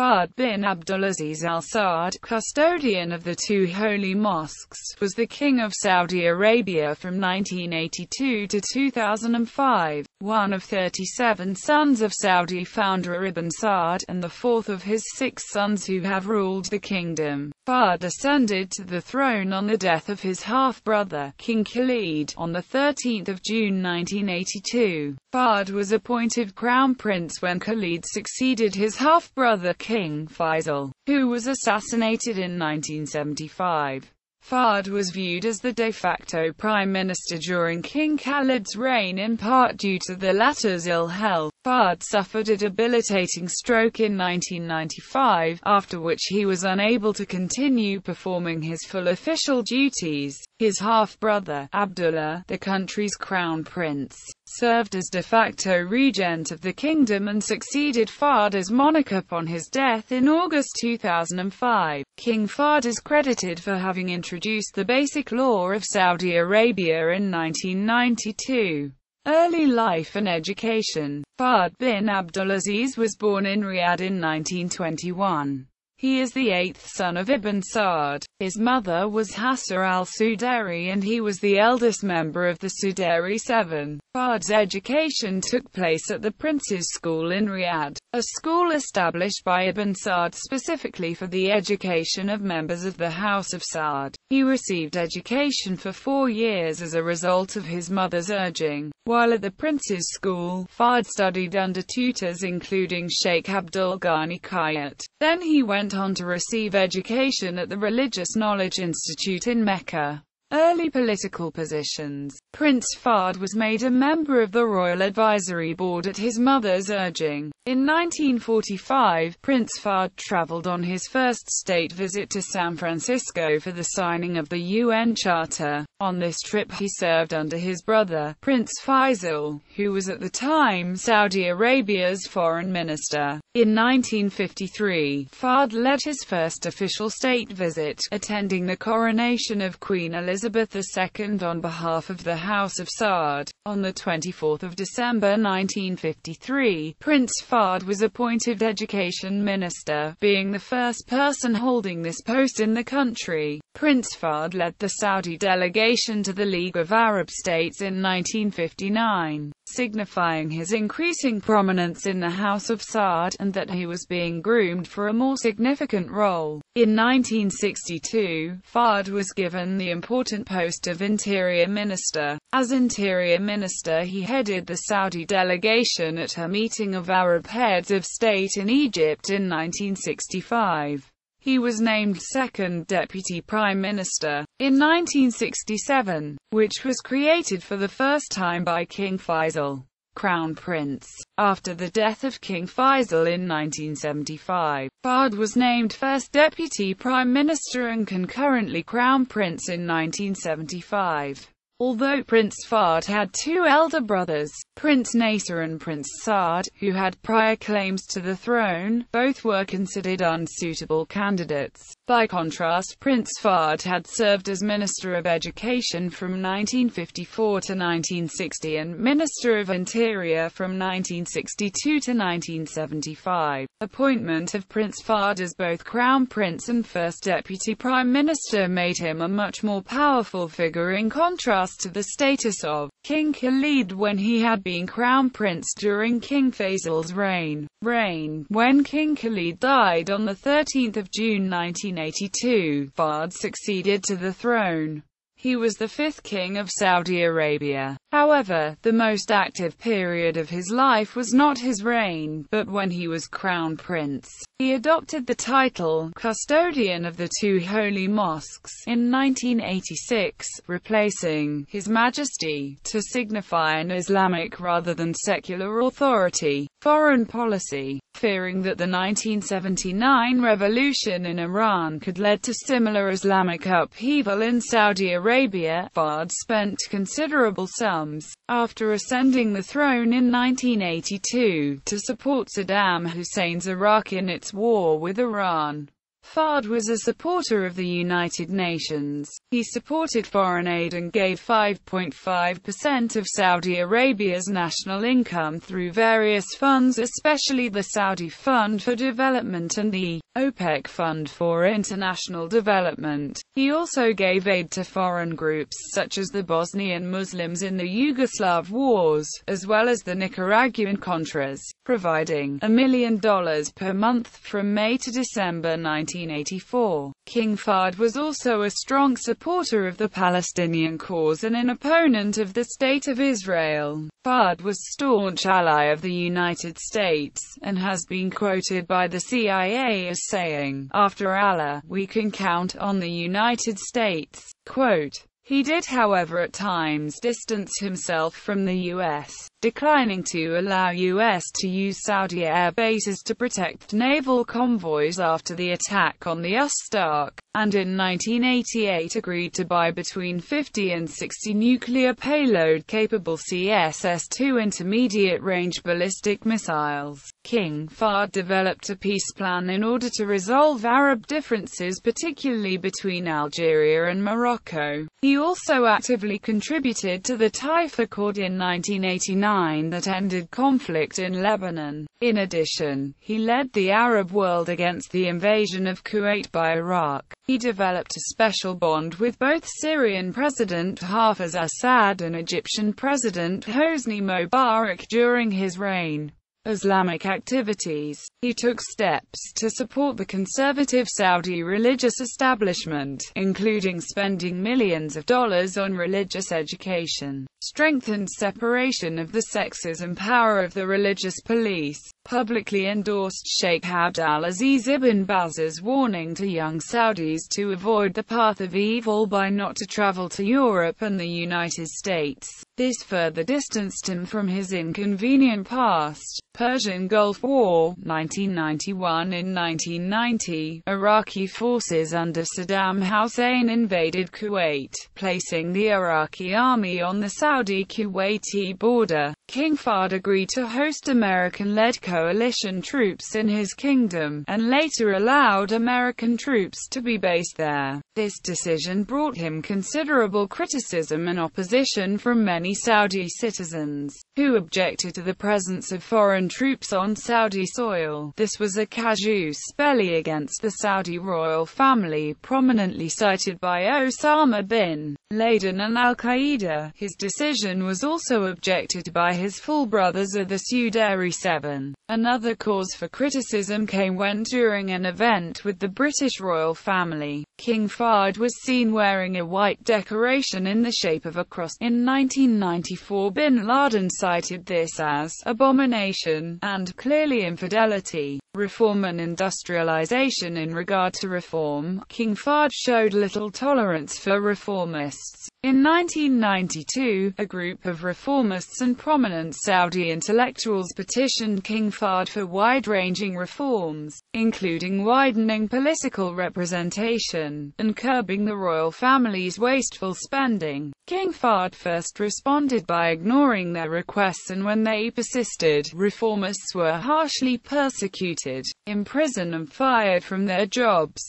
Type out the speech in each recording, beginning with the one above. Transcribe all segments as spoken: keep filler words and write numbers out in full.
Fahd bin Abdulaziz Al Saud, custodian of the two holy mosques, was the king of Saudi Arabia from nineteen eighty-two to two thousand five, one of thirty-seven sons of Saudi founder Ibn Saud, and the fourth of his six sons who have ruled the kingdom. Fahd ascended to the throne on the death of his half-brother, King Khalid, on the thirteenth of June nineteen eighty-two. Fahd was appointed crown prince when Khalid succeeded his half-brother King Faisal, who was assassinated in nineteen seventy-five. Fahd was viewed as the de facto prime minister during King Khalid's reign, in part due to the latter's ill health. Fahd suffered a debilitating stroke in nineteen ninety-five, after which he was unable to continue performing his full official duties. His half-brother, Abdullah, the country's crown prince, served as de facto regent of the kingdom and succeeded Fahd as monarch upon his death in August two thousand five. King Fahd is credited for having introduced the Basic Law of Saudi Arabia in nineteen ninety-two. Early life and education. Fahd bin Abdulaziz was born in Riyadh in nineteen twenty-one. He is the eighth son of Ibn Saud. His mother was Hassa al-Sudairi and he was the eldest member of the Sudairi Seven. Fahd's education took place at the Prince's School in Riyadh, a school established by Ibn Saud specifically for the education of members of the House of Saud. He received education for four years as a result of his mother's urging. While at the Prince's School, Fahd studied under tutors including Sheikh Abdul Ghani Qayyat. Then he went on to receive education at the Religious Knowledge Institute in Mecca. Early political positions. Prince Fahd was made a member of the Royal Advisory Board at his mother's urging. In nineteen forty-five, Prince Fahd travelled on his first state visit to San Francisco for the signing of the U N Charter. On this trip he served under his brother, Prince Faisal, who was at the time Saudi Arabia's foreign minister. In nineteen fifty-three, Fahd led his first official state visit, attending the coronation of Queen Elizabeth the Second on behalf of the House of Saud. On the twenty-fourth of December nineteen fifty-three, Prince Fahd Fahd was appointed Education Minister, being the first person holding this post in the country. Prince Fahd led the Saudi delegation to the League of Arab States in nineteen fifty-nine, signifying his increasing prominence in the House of Saud, and that he was being groomed for a more significant role. In nineteen sixty-two, Fahd was given the important post of Interior Minister. As Interior Minister he headed the Saudi delegation at her meeting of Arab heads of state in Egypt in nineteen sixty-five. He was named second Deputy Prime Minister in nineteen sixty-seven, which was created for the first time by King Faisal, crown prince. After the death of King Faisal in nineteen seventy-five, Fahd was named first Deputy Prime Minister and concurrently crown prince in nineteen seventy-five. Although Prince Fahd had two elder brothers, Prince Nasser and Prince Saad, who had prior claims to the throne, both were considered unsuitable candidates. By contrast, Prince Fahd had served as Minister of Education from nineteen fifty-four to nineteen sixty and Minister of Interior from nineteen sixty-two to nineteen seventy-five. Appointment of Prince Fahd as both Crown Prince and First Deputy Prime Minister made him a much more powerful figure in contrast to the status of King Khalid when he had been crown prince during King Faisal's reign. Reign. When King Khalid died on the thirteenth of June nineteen eighty-two, Fahd succeeded to the throne. He was the fifth king of Saudi Arabia. However, the most active period of his life was not his reign, but when he was crown prince. He adopted the title, Custodian of the Two Holy Mosques, in nineteen eighty-six, replacing His Majesty, to signify an Islamic rather than secular authority. Foreign policy. Fearing that the nineteen seventy-nine revolution in Iran could lead to similar Islamic upheaval in Saudi Arabia, Fahd spent considerable sums, after ascending the throne in nineteen eighty-two, to support Saddam Hussein's Iraq in its war with Iran. Fahd was a supporter of the United Nations. He supported foreign aid and gave five point five percent of Saudi Arabia's national income through various funds, especially the Saudi Fund for Development and the OPEC Fund for International Development. He also gave aid to foreign groups such as the Bosnian Muslims in the Yugoslav wars, as well as the Nicaraguan Contras, providing a million dollars per month from May to December nineteen eighty-four. King Fahd was also a strong supporter of the Palestinian cause and an opponent of the State of Israel. Fahd was a staunch ally of the United States, and has been quoted by the C I A as saying, "After Allah, we can count on the United States." Quote, he did however at times distance himself from the U S, declining to allow U S to use Saudi air bases to protect naval convoys after the attack on the Ustark, and in nineteen eighty-eight agreed to buy between fifty and sixty nuclear payload-capable C S S two intermediate-range ballistic missiles. King Fahd developed a peace plan in order to resolve Arab differences, particularly between Algeria and Morocco. He also actively contributed to the Taif Accord in nineteen eighty-nine that ended conflict in Lebanon. In addition, he led the Arab world against the invasion of Kuwait by Iraq. He developed a special bond with both Syrian President Hafez al-Assad and Egyptian President Hosni Mubarak during his reign. Islamic activities. He took steps to support the conservative Saudi religious establishment, including spending millions of dollars on religious education, strengthened separation of the sexes and power of the religious police, publicly endorsed Sheikh Abdulaziz ibn Baz's warning to young Saudis to avoid the path of evil by not to travel to Europe and the United States. This further distanced him from his inconvenient past. Persian Gulf War, nineteen ninety-one. In nineteen ninety, Iraqi forces under Saddam Hussein invaded Kuwait, placing the Iraqi army on the Saudi-Kuwaiti border. King Fahd agreed to host American-led coalition troops in his kingdom, and later allowed American troops to be based there. This decision brought him considerable criticism and opposition from many Saudi citizens, who objected to the presence of foreign troops on Saudi soil. This was a casus belli against the Saudi royal family, prominently cited by Osama bin Laden and Al-Qaeda. His decision was also objected by his full brothers of the Sudairi Seven. Another cause for criticism came when, during an event with the British royal family, King Fahd was seen wearing a white decoration in the shape of a cross. In nineteen ninety-four, bin Laden cited this as abomination and clearly infidelity. Reform and industrialization. In regard to reform, King Fahd showed little tolerance for reformists. In nineteen ninety-two, a group of reformists and prominent Saudi intellectuals petitioned King Fahd for wide-ranging reforms, including widening political representation and curbing the royal family's wasteful spending. King Fahd first responded by ignoring their requests, and when they persisted, reformists were harshly persecuted, imprisoned and fired from their jobs.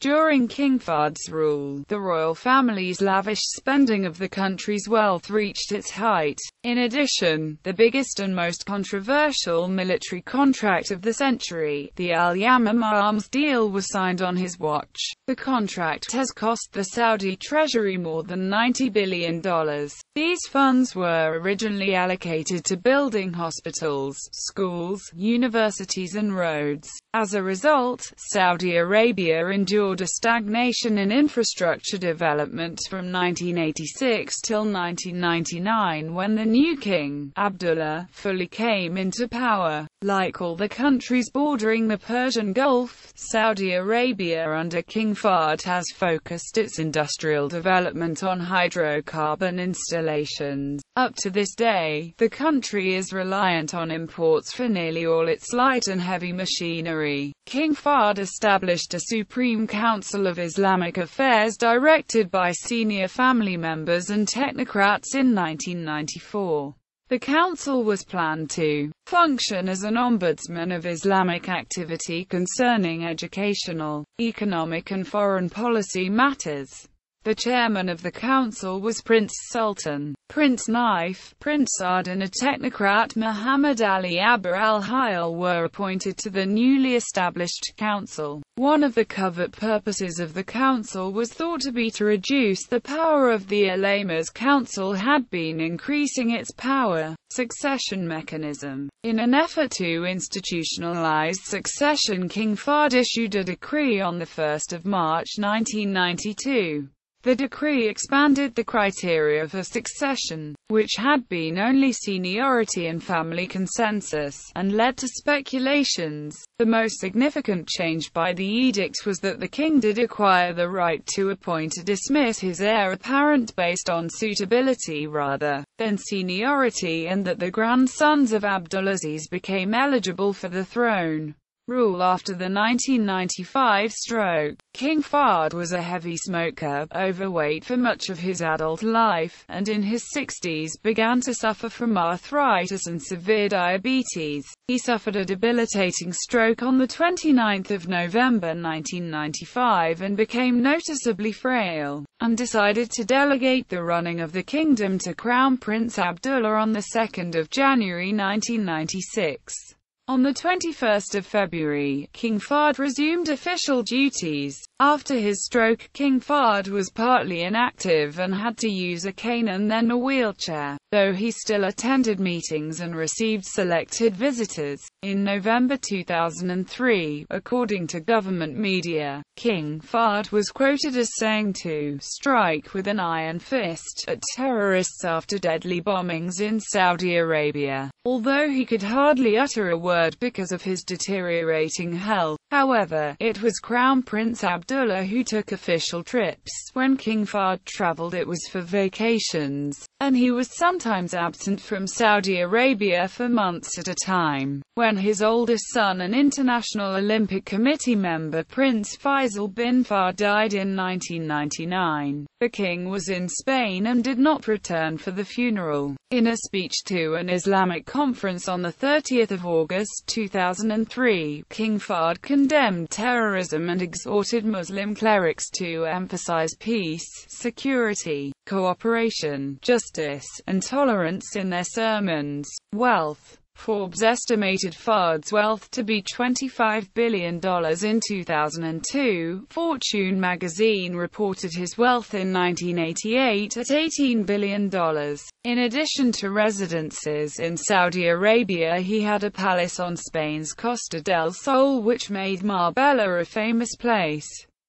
During King Fahd's rule, the royal family's lavish spending of the country's wealth reached its height. In addition, the biggest and most controversial military contract of the century, the Al-Yamamah arms deal, was signed on his watch. The contract has cost the Saudi treasury more than ninety billion dollars. These funds were originally allocated to building hospitals, schools, universities and roads. As a result, Saudi Arabia endured a stagnation in infrastructure development from nineteen eighty-six till nineteen ninety-nine, when the new king, Abdullah, fully came into power. Like all the countries bordering the Persian Gulf, Saudi Arabia under King Fahd has focused its industrial development on hydrocarbon installations. Up to this day, the country is reliant on imports for nearly all its light and heavy machinery. King Fahd established a Supreme Council of Islamic Affairs directed by senior family members and technocrats in nineteen ninety-four. The council was planned to function as an ombudsman of Islamic activity concerning educational, economic and foreign policy matters. The chairman of the council was Prince Sultan, Prince Naif, Prince Saad and a technocrat Muhammad Ali Abu al-Hail were appointed to the newly established council. One of the covert purposes of the council was thought to be to reduce the power of the ulemas. Council had been increasing its power succession mechanism. In an effort to institutionalize succession, King Fahd issued a decree on the first of March nineteen ninety-two. The decree expanded the criteria for succession, which had been only seniority and family consensus, and led to speculations. The most significant change by the edict was that the king did acquire the right to appoint or dismiss his heir apparent based on suitability rather than seniority, and that the grandsons of Abdulaziz became eligible for the throne. Rule after the nineteen ninety-five stroke. King Fahd was a heavy smoker, overweight for much of his adult life, and in his sixties began to suffer from arthritis and severe diabetes. He suffered a debilitating stroke on the twenty-ninth of November nineteen ninety-five and became noticeably frail, and decided to delegate the running of the kingdom to Crown Prince Abdullah on the second of January nineteen ninety-six. On the twenty-first of February, King Fahd resumed official duties. After his stroke, King Fahd was partly inactive and had to use a cane and then a wheelchair, though he still attended meetings and received selected visitors. In November two thousand three, according to government media, King Fahd was quoted as saying to strike with an iron fist at terrorists after deadly bombings in Saudi Arabia, although he could hardly utter a word because of his deteriorating health. However, it was Crown Prince Abdullah who took official trips. When King Fahd travelled, it was for vacations, and he was sometimes absent from Saudi Arabia for months at a time. When his oldest son and International Olympic Committee member Prince Faisal bin Fahd died in nineteen ninety-nine, the king was in Spain and did not return for the funeral. In a speech to an Islamic conference on the thirtieth of August two thousand three, King Fahd condemned terrorism and exhorted Muslim clerics to emphasize peace, security, cooperation, justice, and tolerance in their sermons. Wealth. Forbes estimated Fahd's wealth to be twenty-five billion dollars in two thousand two. Fortune magazine reported his wealth in nineteen eighty-eight at eighteen billion dollars. In addition to residences in Saudi Arabia, he had a palace on Spain's Costa del Sol, which made Marbella a famous place.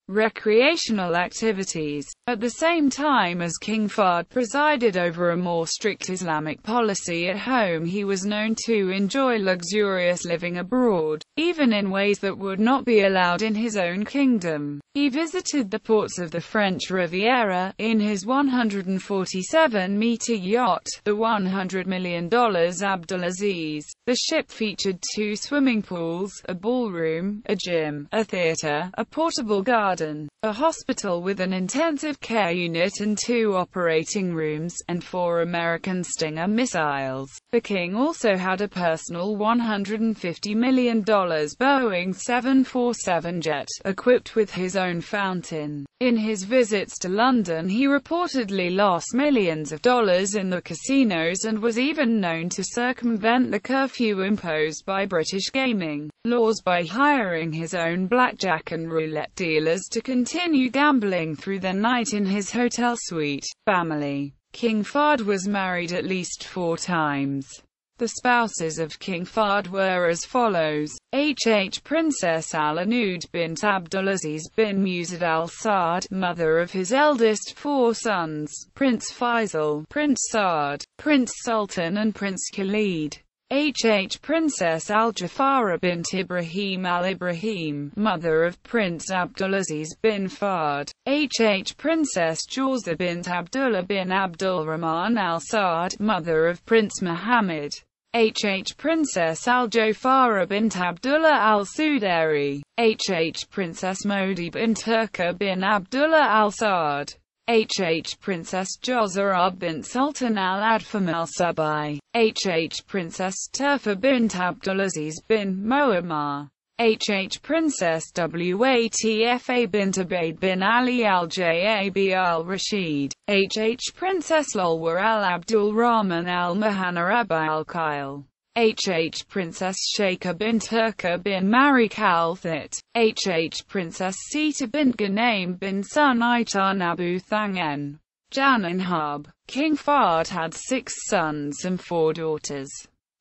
Recreational activities. At the same time as King Fahd presided over a more strict Islamic policy at home, he was known to enjoy luxurious living abroad, even in ways that would not be allowed in his own kingdom. He visited the ports of the French Riviera, in his one hundred forty-seven meter yacht, the one hundred million dollar Abdulaziz. The ship featured two swimming pools, a ballroom, a gym, a theater, a portable garden, a hospital with an intensive care unit and two operating rooms, and four American Stinger missiles. The king also had a personal one hundred fifty million dollar Boeing seven forty-seven jet, equipped with his own fountain. In his visits to London, he reportedly lost millions of dollars in the casinos and was even known to circumvent the curfew imposed by British gaming laws by hiring his own blackjack and roulette dealers to continue gambling through the night in his hotel suite. Family. King Fahd was married at least four times. The spouses of King Fahd were as follows: H H Princess Al-Anoud bint Abdulaziz bin Musad al Saud, mother of his eldest four sons, Prince Faisal, Prince Saad, Prince Sultan and Prince Khalid. H H Princess Al-Jafara bint Ibrahim al-Ibrahim, mother of Prince Abdulaziz bin Fahd. H H Princess Jawza bint Abdullah bin Abdulrahman al Saud, mother of Prince Muhammad. H H Princess Al-Jafara bint Abdullah al Suderi. H H Princess Modi bint Turka bin Abdullah al Saud. H H Princess Jawza bint Sultan al-Adfam al-Subai, H H Princess Turfa bint Abdulaziz bin Muammar, H H Princess Watfa bint Ubaid bin Ali al-Jab al-Rashid, H H Princess Lolwa al-Abdulrahman al-Mahanarab al-Khail, H H Princess Sheikha bint Herka bin Marik al-Thit, H H Princess Sita bint Ghanem bin Sunaitan Abu Thangen, Jananhab. King Fahd had six sons and four daughters.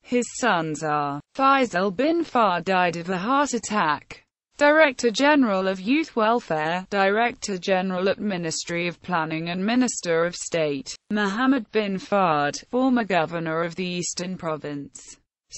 His sons are: Faisal bin Fahd died of a heart attack. Director General of Youth Welfare, Director General at Ministry of Planning and Minister of State; Muhammad bin Fahd, former Governor of the Eastern Province;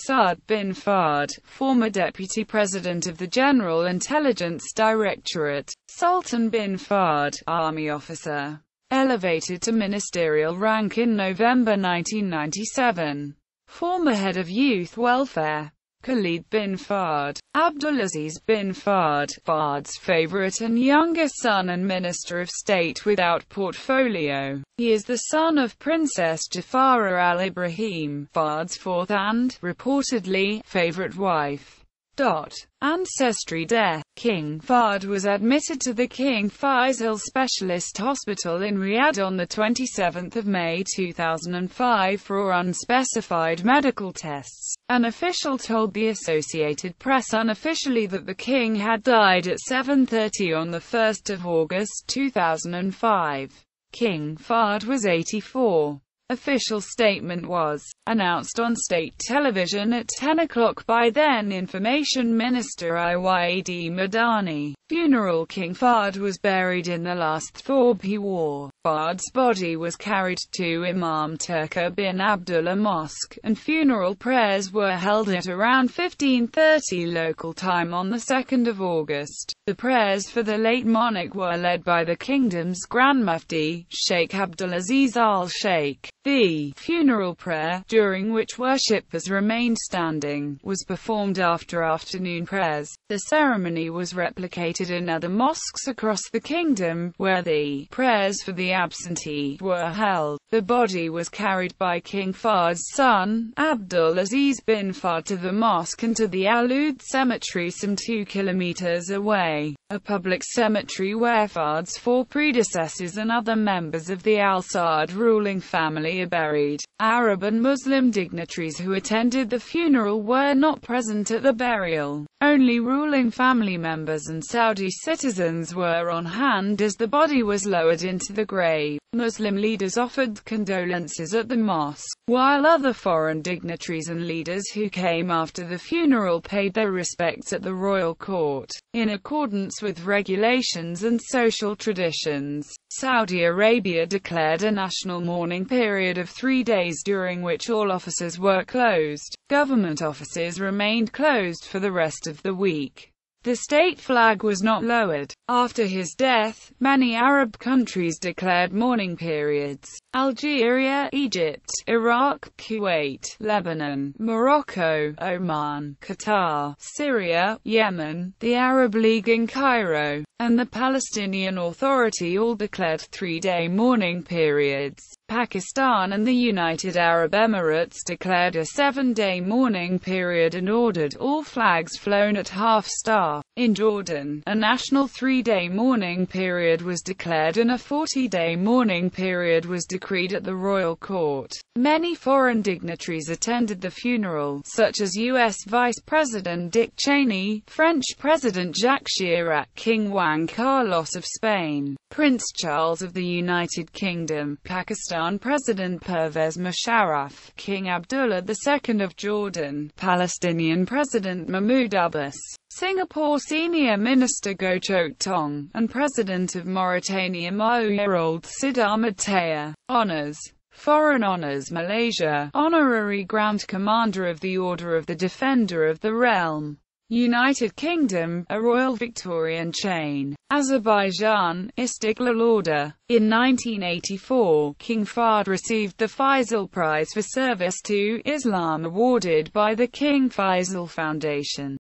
Saad bin Fahd, former Deputy President of the General Intelligence Directorate; Sultan bin Fahd, Army officer, elevated to ministerial rank in November nineteen ninety-seven, former head of Youth Welfare; Khalid bin Fahd, Abdulaziz bin Fahd, Fahd's favorite and younger son and Minister of State without portfolio. He is the son of Princess Jafara al-Ibrahim, Fahd's fourth and, reportedly, favorite wife. Dot. Ancestry death. King Fahd was admitted to the King Faisal Specialist Hospital in Riyadh on the twenty-seventh of May two thousand five for unspecified medical tests. An official told the Associated Press unofficially that the king had died at seven thirty on the first of August two thousand five. King Fahd was eighty-four. Official statement was announced on state television at ten o'clock by then Information Minister Iyad Madani. Funeral. King Fahd was buried in the last thawb he wore. Fahd's body was carried to Imam Turka bin Abdullah Mosque, and funeral prayers were held at around fifteen thirty local time on the second of August. The prayers for the late monarch were led by the kingdom's Grand Mufti, Sheikh Abdulaziz Al Sheikh. The funeral prayer, during which worshippers remained standing, was performed after afternoon prayers. The ceremony was replicated in other mosques across the kingdom, where the prayers for the absentee were held. The body was carried by King Fahd's son, Abdulaziz bin Fahd, to the mosque and to the Al-Oud cemetery some two kilometers away, a public cemetery where Fahd's four predecessors and other members of the Al Saud ruling family are buried. Arab and Muslim dignitaries who attended the funeral were not present at the burial. Only ruling family members and Saudi citizens were on hand as the body was lowered into the grave. Muslim leaders offered condolences at the mosque, while other foreign dignitaries and leaders who came after the funeral paid their respects at the royal court. In accordance with regulations and social traditions, Saudi Arabia declared a national mourning period of three days during which all offices were closed. Government offices remained closed for the rest of the week. The state flag was not lowered. After his death, many Arab countries declared mourning periods. Algeria, Egypt, Iraq, Kuwait, Lebanon, Morocco, Oman, Qatar, Syria, Yemen, the Arab League in Cairo, and the Palestinian Authority all declared three-day mourning periods. Pakistan and the United Arab Emirates declared a seven-day mourning period and ordered all flags flown at half-staff. In Jordan, a national three-day mourning period was declared and a forty-day mourning period was decreed at the royal court. Many foreign dignitaries attended the funeral, such as U S Vice President Dick Cheney, French President Jacques Chirac, King Juan Carlos of Spain, Prince Charles of the United Kingdom, Pakistan President Pervez Musharraf, King Abdullah the Second of Jordan, Palestinian President Mahmoud Abbas, Singapore Senior Minister Goh Chok Tong, and President of Mauritania Maiz-Ould Siddique Mahathir. Honours. Foreign Honours. Malaysia, Honorary Grand Commander of the Order of the Defender of the Realm. United Kingdom, a Royal Victorian chain. Azerbaijan, Istiklal Order. In nineteen eighty-four, King Fahd received the Faisal Prize for Service to Islam awarded by the King Faisal Foundation.